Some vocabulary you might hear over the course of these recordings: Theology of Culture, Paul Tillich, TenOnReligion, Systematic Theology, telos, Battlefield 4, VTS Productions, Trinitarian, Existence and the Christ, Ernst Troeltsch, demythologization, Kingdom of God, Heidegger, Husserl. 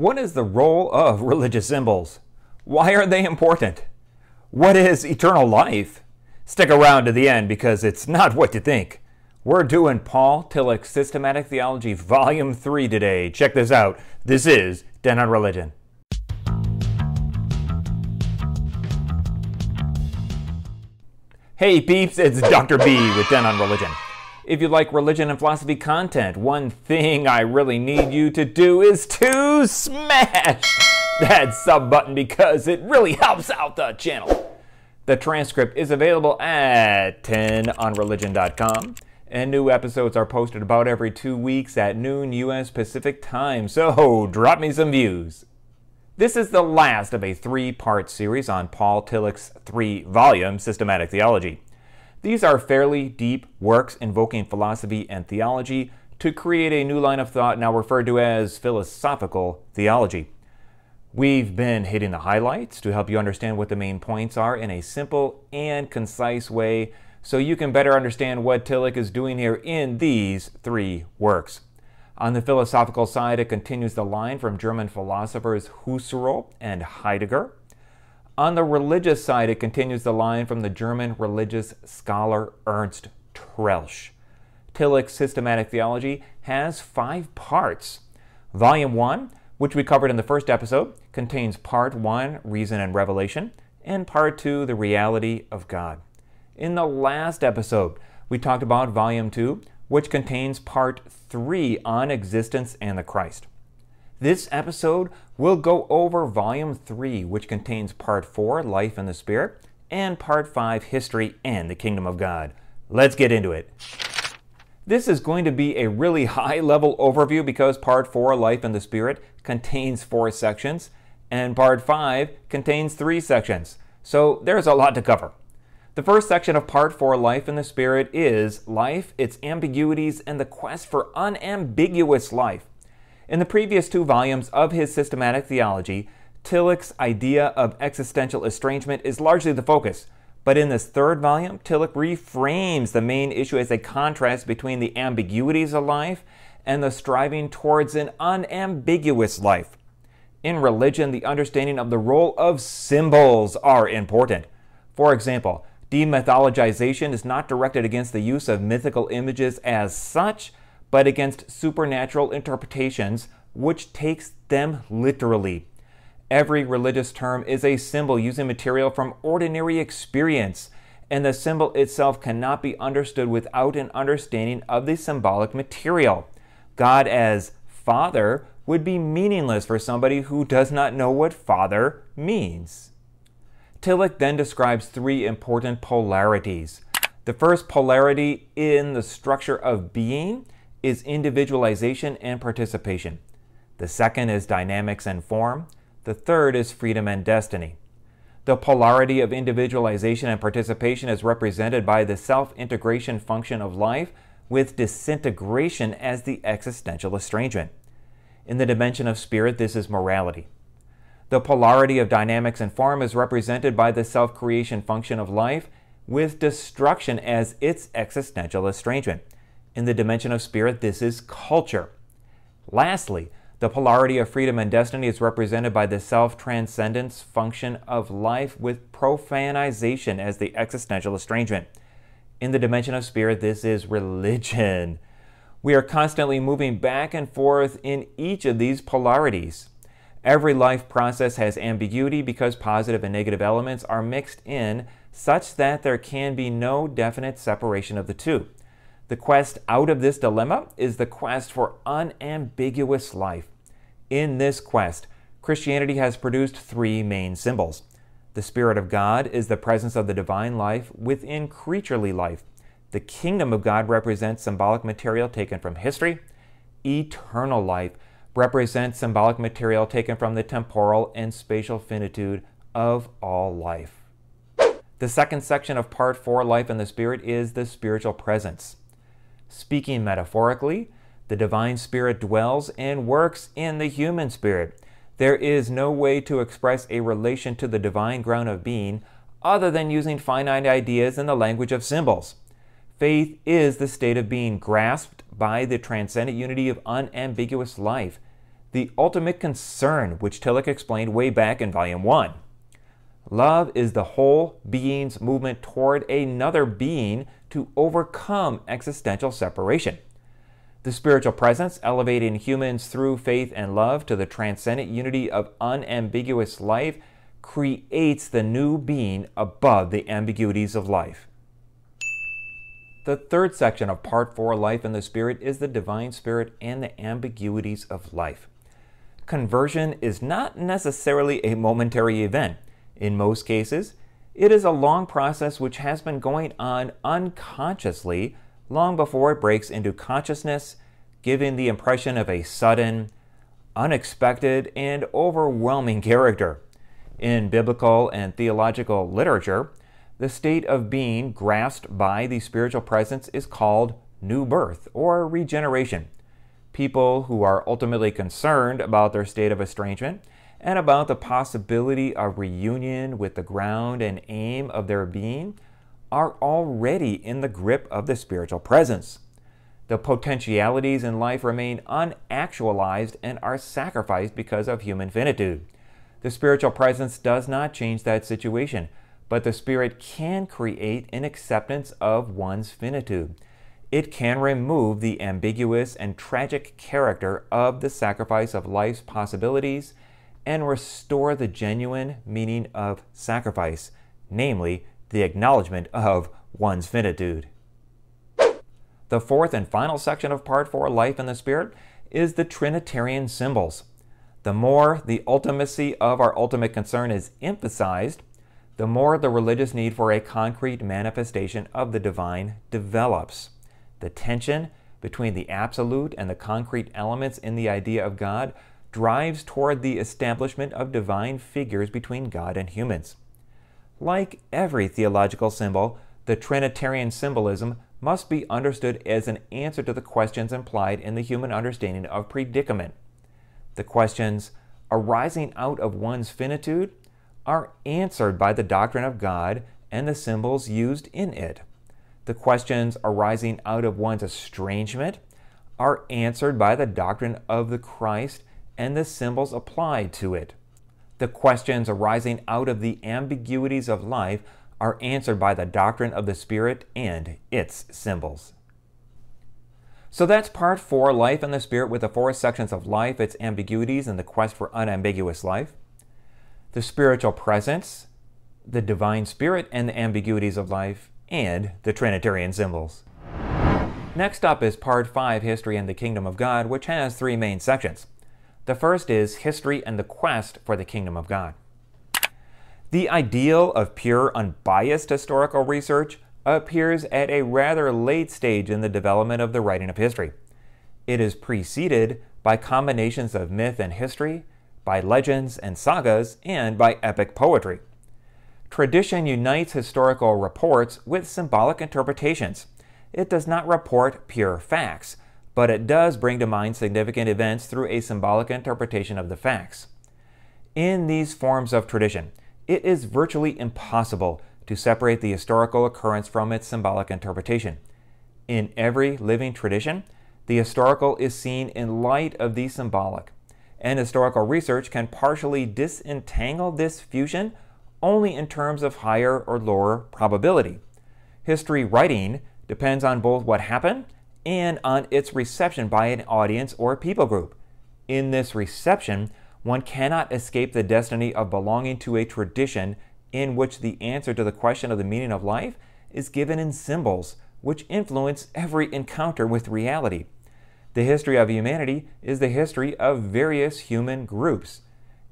What is the role of religious symbols? Why are they important? What is eternal life? Stick around to the end because it's not what you think. We're doing Paul Tillich's Systematic Theology Volume 3 today. Check this out. This is TenOnReligion. Hey peeps, it's Dr. B with TenOnReligion. If you like religion and philosophy content, one thing I really need you to do is to smash that sub button because it really helps out the channel. The transcript is available at tenonreligion.com, and new episodes are posted about every 2 weeks at noon US Pacific time, so drop me some views. This is the last of a three-part series on Paul Tillich's three-volume Systematic Theology. These are fairly deep works invoking philosophy and theology to create a new line of thought now referred to as philosophical theology. We've been hitting the highlights to help you understand what the main points are in a simple and concise way so you can better understand what Tillich is doing here in these three works. On the philosophical side, it continues the line from German philosophers Husserl and Heidegger. On the religious side, it continues the line from the German religious scholar Ernst Troeltsch. Tillich's Systematic Theology has 5 parts. Volume 1, which we covered in the first episode, contains Part 1, Reason and Revelation, and Part 2, The Reality of God. In the last episode, we talked about Volume 2, which contains Part 3 on Existence and the Christ. This episode will go over Volume 3, which contains Part 4, Life and the Spirit, and Part 5, History and the Kingdom of God. Let's get into it. This is going to be a really high-level overview because Part 4, Life and the Spirit, contains 4 sections, and Part 5 contains 3 sections. So there's a lot to cover. The first section of Part 4, Life and the Spirit, is Life, Its Ambiguities, and the Quest for Unambiguous Life. In the previous 2 volumes of his Systematic Theology, Tillich's idea of existential estrangement is largely the focus, but in this 3rd volume, Tillich reframes the main issue as a contrast between the ambiguities of life and the striving towards an unambiguous life. In religion, the understanding of the role of symbols are important. For example, demythologization is not directed against the use of mythical images as such, but against supernatural interpretations, which takes them literally. Every religious term is a symbol using material from ordinary experience, and the symbol itself cannot be understood without an understanding of the symbolic material. God as Father would be meaningless for somebody who does not know what Father means. Tillich then describes 3 important polarities. The first polarity in the structure of being is individualization and participation. The second is dynamics and form. The third is freedom and destiny. The polarity of individualization and participation is represented by the self-integration function of life, with disintegration as the existential estrangement. In the dimension of spirit, this is morality. The polarity of dynamics and form is represented by the self-creation function of life, with destruction as its existential estrangement. In the dimension of spirit, this is culture. Lastly, the polarity of freedom and destiny is represented by the self-transcendence function of life, with profanization as the existential estrangement. In the dimension of spirit, this is religion. We are constantly moving back and forth in each of these polarities. Every life process has ambiguity because positive and negative elements are mixed in such that there can be no definite separation of the two. The quest out of this dilemma is the quest for unambiguous life. In this quest, Christianity has produced 3 main symbols. The Spirit of God is the presence of the divine life within creaturely life. The Kingdom of God represents symbolic material taken from history. Eternal life represents symbolic material taken from the temporal and spatial finitude of all life. The second section of Part 4, Life and the Spirit, is the spiritual presence. Speaking metaphorically, the divine spirit dwells and works in the human spirit. There is no way to express a relation to the divine ground of being other than using finite ideas in the language of symbols. Faith is the state of being grasped by the transcendent unity of unambiguous life. the ultimate concern, which Tillich explained way back in Volume 1. Love is the whole being's movement toward another being to overcome existential separation. The spiritual presence, elevating humans through faith and love to the transcendent unity of unambiguous life, creates the new being above the ambiguities of life. The third section of Part 4, Life in the Spirit, is the Divine Spirit and the ambiguities of life. Conversion is not necessarily a momentary event. In most cases, it is a long process which has been going on unconsciously long before it breaks into consciousness, giving the impression of a sudden, unexpected, and overwhelming character. In biblical and theological literature, the state of being grasped by the spiritual presence is called new birth or regeneration. People who are ultimately concerned about their state of estrangement and about the possibility of reunion with the ground and aim of their being are already in the grip of the spiritual presence. The potentialities in life remain unactualized and are sacrificed because of human finitude. The spiritual presence does not change that situation, but the Spirit can create an acceptance of one's finitude. It can remove the ambiguous and tragic character of the sacrifice of life's possibilities and restore the genuine meaning of sacrifice, namely the acknowledgement of one's finitude. The fourth and final section of Part 4, Life in the Spirit, is the Trinitarian symbols. The more the ultimacy of our ultimate concern is emphasized, the more the religious need for a concrete manifestation of the divine develops. The tension between the absolute and the concrete elements in the idea of God drives toward the establishment of divine figures between God and humans. Like every theological symbol, the Trinitarian symbolism must be understood as an answer to the questions implied in the human understanding of predicament. The questions arising out of one's finitude are answered by the doctrine of God and the symbols used in it. The questions arising out of one's estrangement are answered by the doctrine of the Christ and the symbols applied to it. The questions arising out of the ambiguities of life are answered by the doctrine of the Spirit and its symbols. So that's Part 4, Life in the Spirit, with the four sections of life, its ambiguities, and the quest for unambiguous life. The spiritual presence, the divine spirit and the ambiguities of life, and the Trinitarian symbols. Next up is Part 5, History and the Kingdom of God, which has three main sections. The first is History and the Quest for the Kingdom of God. The ideal of pure, unbiased historical research appears at a rather late stage in the development of the writing of history. It is preceded by combinations of myth and history, by legends and sagas, and by epic poetry. Tradition unites historical reports with symbolic interpretations. It does not report pure facts, but it does bring to mind significant events through a symbolic interpretation of the facts. In these forms of tradition, it is virtually impossible to separate the historical occurrence from its symbolic interpretation. In every living tradition, the historical is seen in light of the symbolic, and historical research can partially disentangle this fusion only in terms of higher or lower probability. History writing depends on both what happened and on its reception by an audience or people group. In this reception, one cannot escape the destiny of belonging to a tradition in which the answer to the question of the meaning of life is given in symbols, which influence every encounter with reality. The history of humanity is the history of various human groups.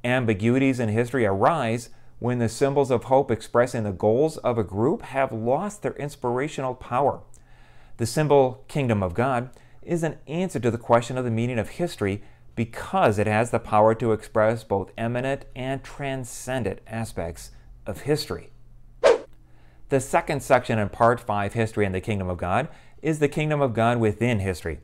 Ambiguities in history arise when the symbols of hope expressing the goals of a group have lost their inspirational power. The symbol Kingdom of God is an answer to the question of the meaning of history because it has the power to express both eminent and transcendent aspects of history. The second section in Part 5, History and the Kingdom of God, is the Kingdom of God within history.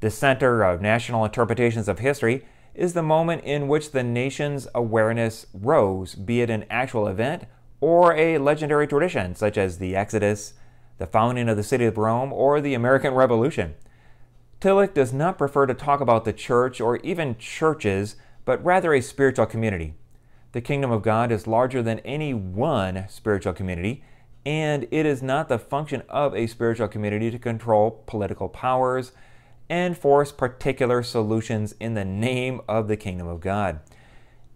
The center of national interpretations of history is the moment in which the nation's awareness rose, be it an actual event or a legendary tradition such as the Exodus, the founding of the city of Rome, or the American Revolution. Tillich does not prefer to talk about the church or even churches, but rather a spiritual community. The kingdom of God is larger than any one spiritual community, and it is not the function of a spiritual community to control political powers and force particular solutions in the name of the kingdom of God.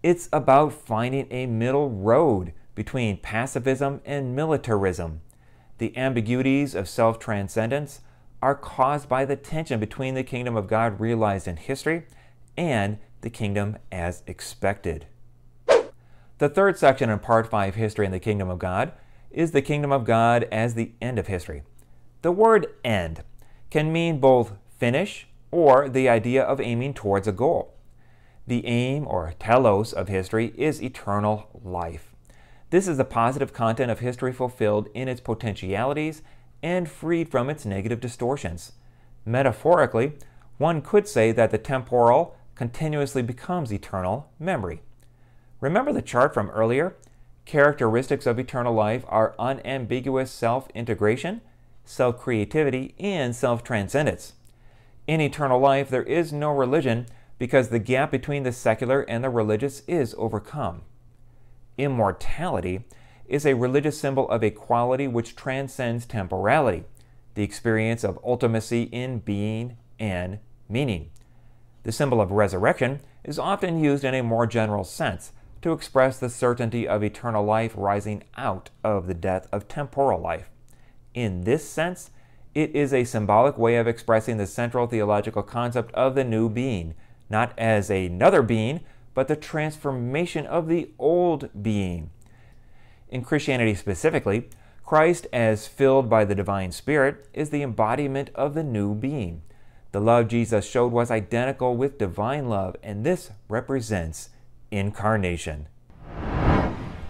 It's about finding a middle road between pacifism and militarism. The ambiguities of self-transcendence are caused by the tension between the kingdom of God realized in history and the kingdom as expected. The third section in Part 5, History and the Kingdom of God, is the kingdom of God as the end of history. The word end can mean both finish or the idea of aiming towards a goal. The aim or telos of history is eternal life. This is the positive content of history fulfilled in its potentialities and freed from its negative distortions. Metaphorically, one could say that the temporal continuously becomes eternal memory. Remember the chart from earlier? Characteristics of eternal life are unambiguous self-integration, self-creativity, and self-transcendence. In eternal life, there is no religion because the gap between the secular and the religious is overcome. Immortality is a religious symbol of a quality which transcends temporality, the experience of ultimacy in being and meaning. The symbol of resurrection is often used in a more general sense, to express the certainty of eternal life rising out of the death of temporal life. In this sense, it is a symbolic way of expressing the central theological concept of the new being, not as another being, but the transformation of the old being. In Christianity specifically, Christ, as filled by the divine Spirit, is the embodiment of the new being. The love Jesus showed was identical with divine love, and this represents Incarnation.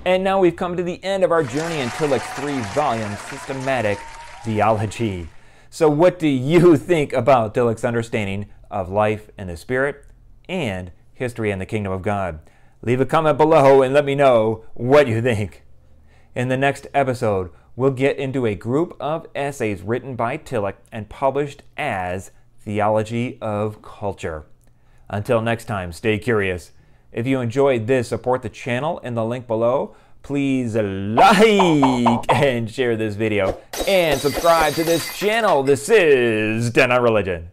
And now we've come to the end of our journey in Tillich's three-volume Systematic Theology. So what do you think about Tillich's understanding of life and the Spirit and history and the kingdom of God? Leave a comment below and let me know what you think. In the next episode, we'll get into a group of essays written by Tillich and published as Theology of Culture. Until next time, stay curious. If you enjoyed this, support the channel in the link below. Please like and share this video and subscribe to this channel. This is TenOnReligion.